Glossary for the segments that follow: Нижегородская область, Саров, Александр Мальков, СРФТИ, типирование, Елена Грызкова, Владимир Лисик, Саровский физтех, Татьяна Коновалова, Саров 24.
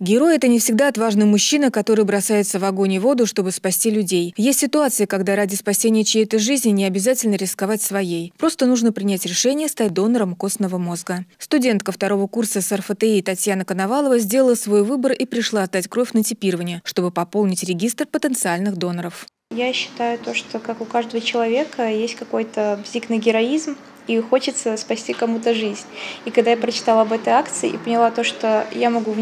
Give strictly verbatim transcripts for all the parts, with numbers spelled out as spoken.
Герой – это не всегда отважный мужчина, который бросается в огонь и воду, чтобы спасти людей. Есть ситуации, когда ради спасения чьей-то жизни не обязательно рисковать своей. Просто нужно принять решение стать донором костного мозга. Студентка второго курса СРФТИ Татьяна Коновалова сделала свой выбор и пришла отдать кровь на типирование, чтобы пополнить регистр потенциальных доноров. Я считаю, то, что как у каждого человека есть какой-то бзикный героизм, и хочется спасти кому-то жизнь. И когда я прочитала об этой акции и поняла то, что я могу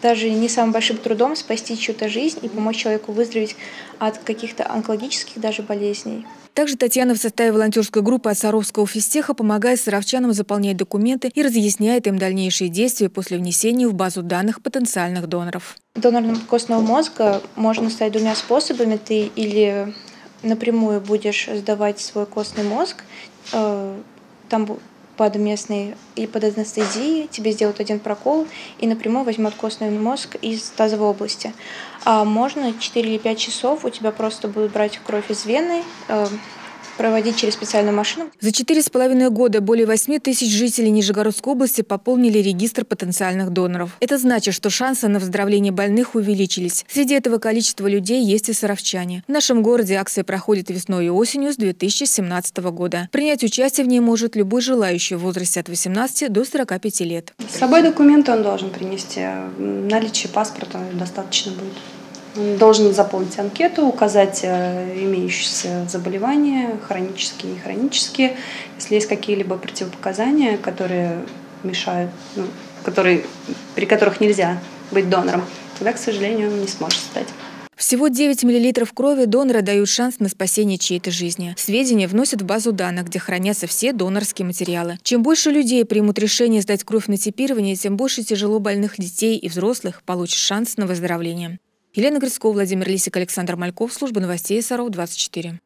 даже не самым большим трудом спасти чью-то жизнь и помочь человеку выздороветь от каких-то онкологических даже болезней. Также Татьяна в составе волонтерской группы от Саровского физтеха помогает саровчанам заполнять документы и разъясняет им дальнейшие действия после внесения в базу данных потенциальных доноров. Донором костного мозга можно стать двумя способами. Ты или напрямую будешь сдавать свой костный мозг, там под местной и под анестезией, тебе сделают один прокол и напрямую возьмут костный мозг из тазовой области. А можно четыре или пять часов у тебя просто будут брать кровь из вены, проводить через специальную машину. За четыре с половиной года более восьми тысяч жителей Нижегородской области пополнили регистр потенциальных доноров. Это значит, что шансы на выздоровление больных увеличились. Среди этого количества людей есть и саровчане. В нашем городе акция проходит весной и осенью с две тысячи семнадцатого года. Принять участие в ней может любой желающий в возрасте от восемнадцати до сорока пяти лет. С собой документы он должен принести. Наличие паспорта достаточно будет. Он должен заполнить анкету, указать имеющиеся заболевания, хронические и не хронические. Если есть какие-либо противопоказания, которые мешают, ну, которые, при которых нельзя быть донором, тогда, к сожалению, он не сможет стать. Всего девять миллилитров крови донора дают шанс на спасение чьей-то жизни. Сведения вносят в базу данных, где хранятся все донорские материалы. Чем больше людей примут решение сдать кровь на типирование, тем больше тяжело больных детей и взрослых получат шанс на выздоровление. Елена Грызкова, Владимир Лисик, Александр Мальков. Служба новостей Саров двадцать четыре.